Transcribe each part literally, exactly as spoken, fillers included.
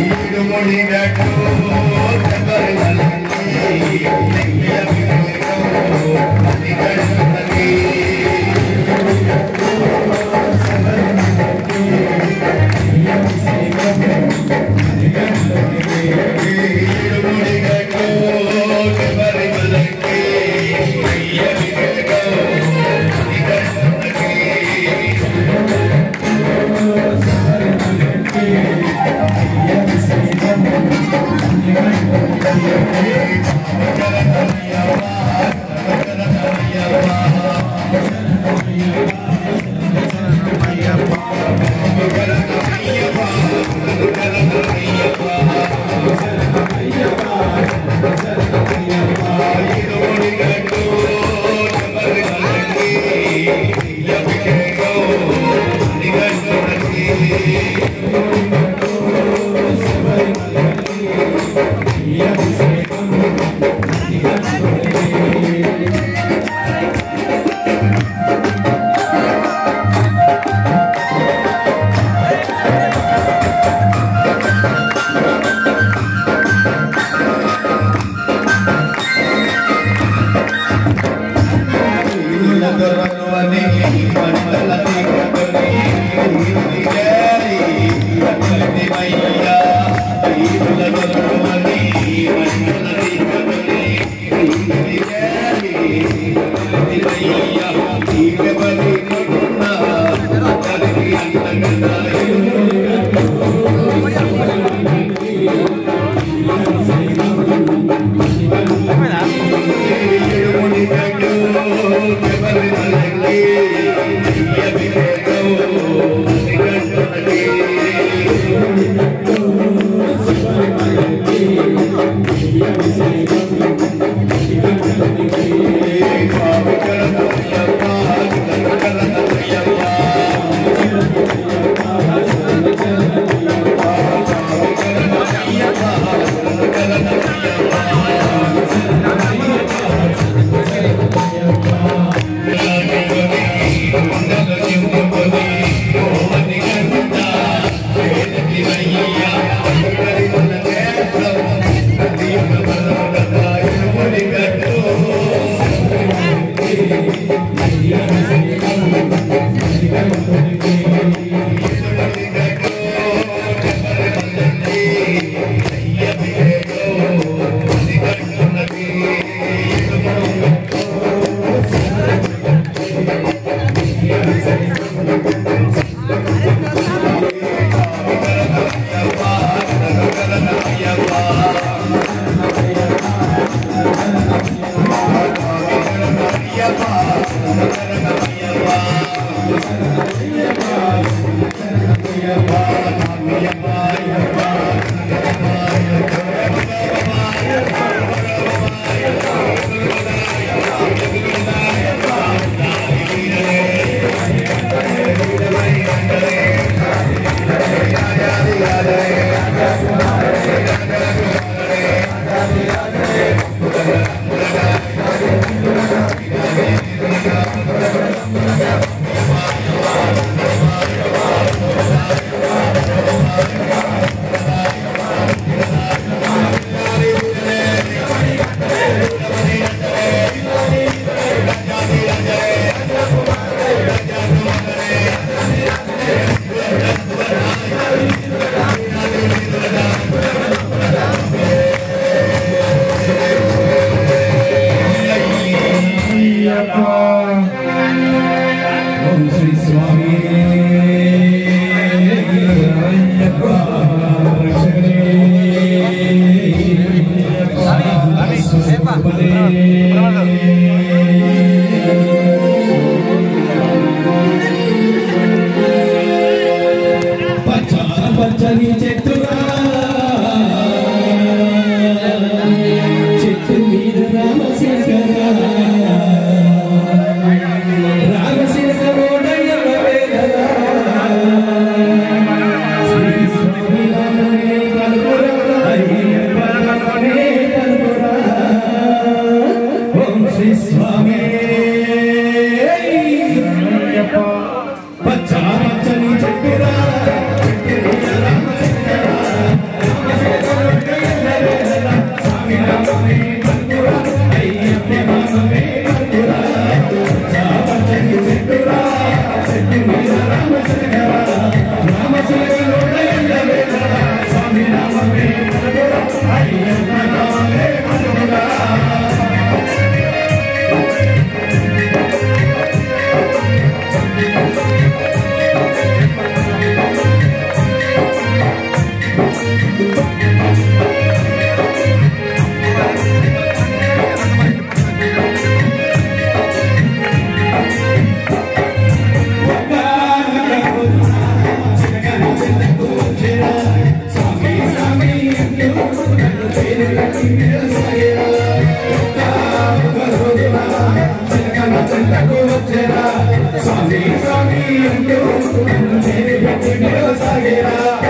Swamy,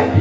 Swamy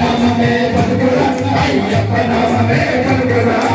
Namame Parikura, Ayyappa Namame Parikura.